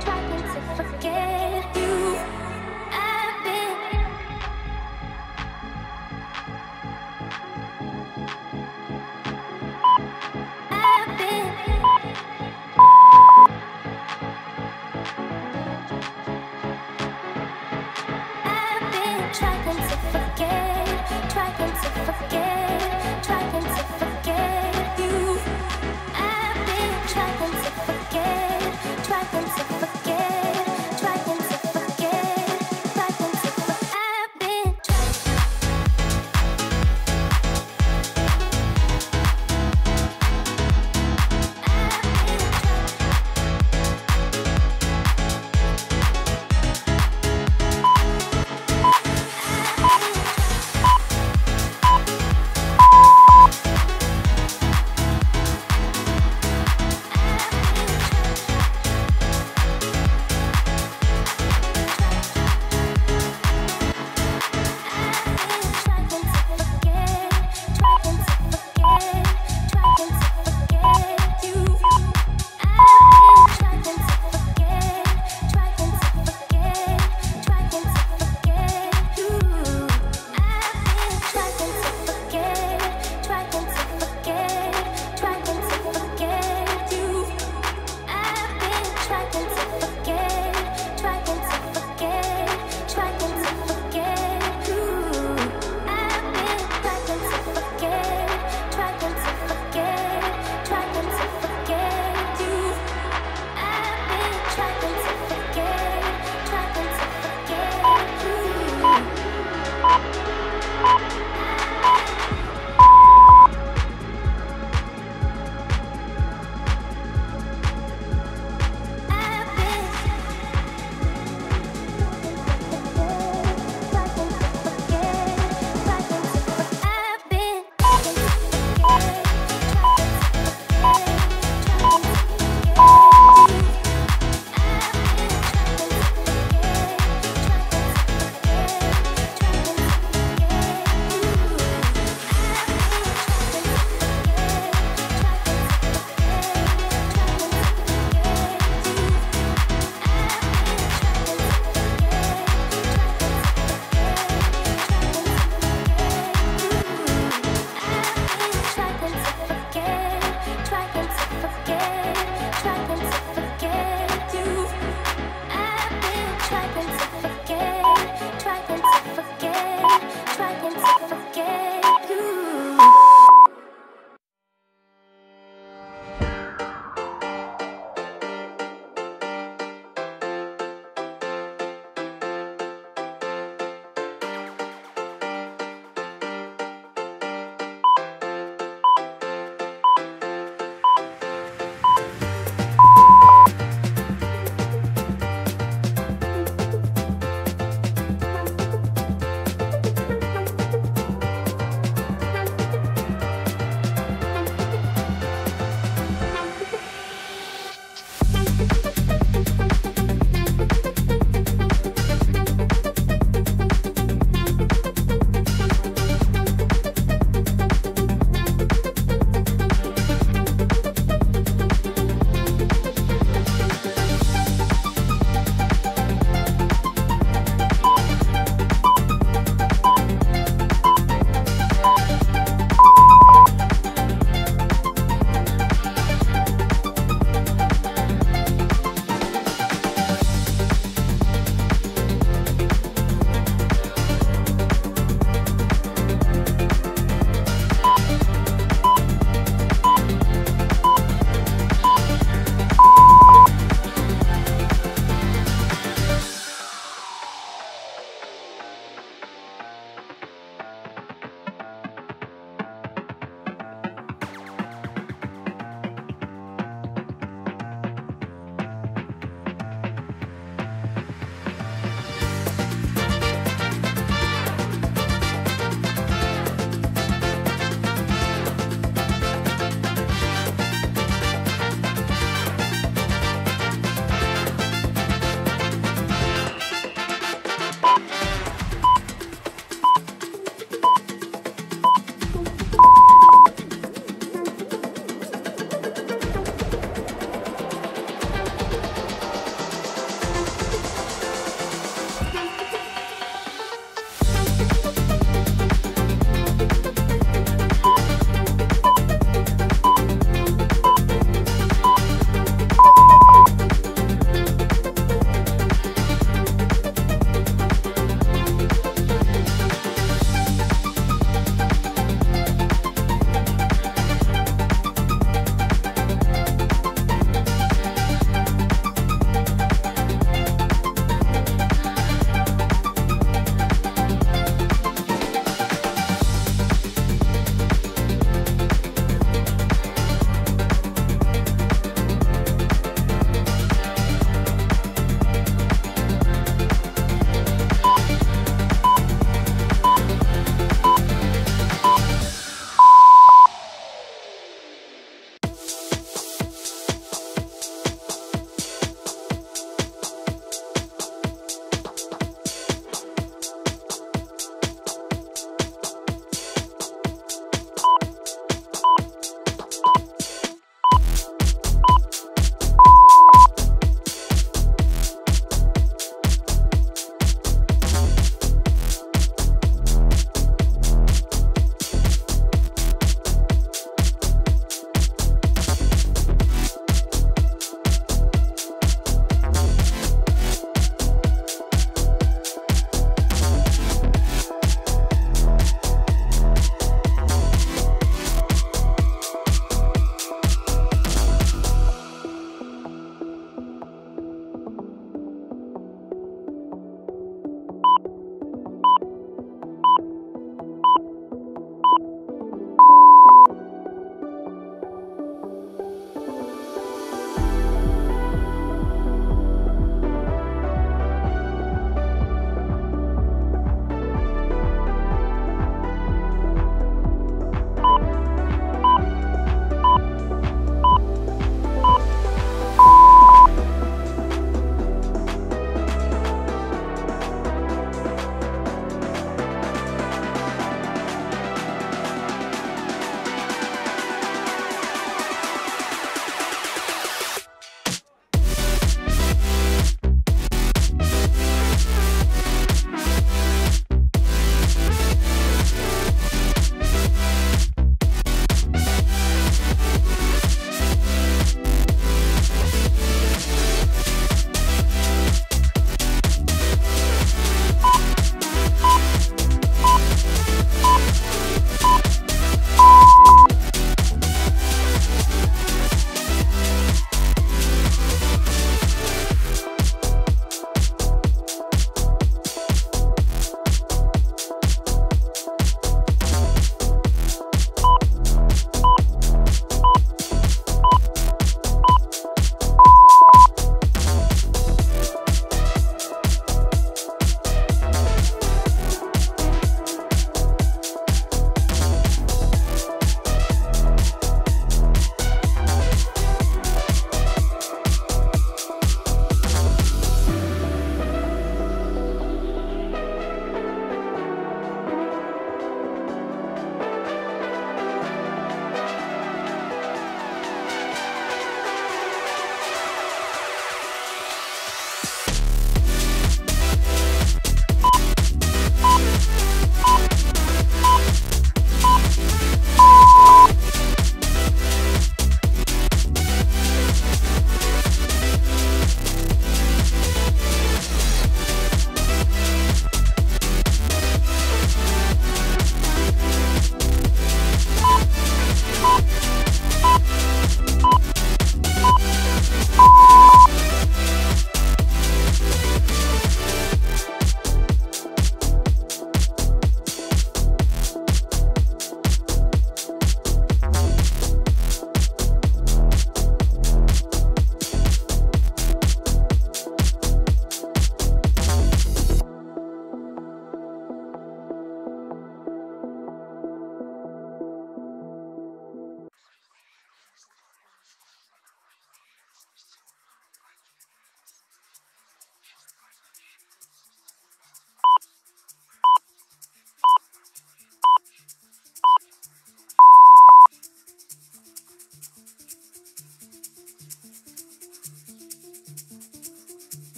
Trying to forget.